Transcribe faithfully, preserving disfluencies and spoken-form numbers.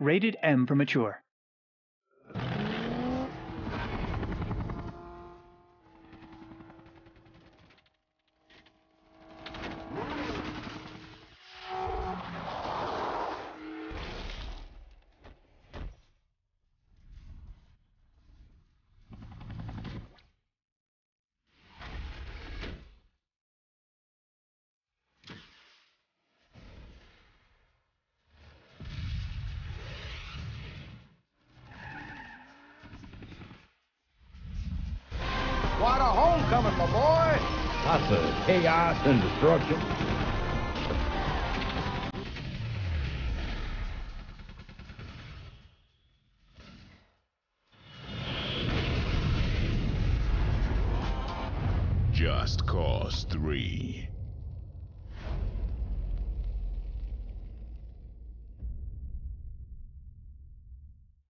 Rated M for mature. What a homecoming, my boy! Lots of chaos and destruction. Just Cause three.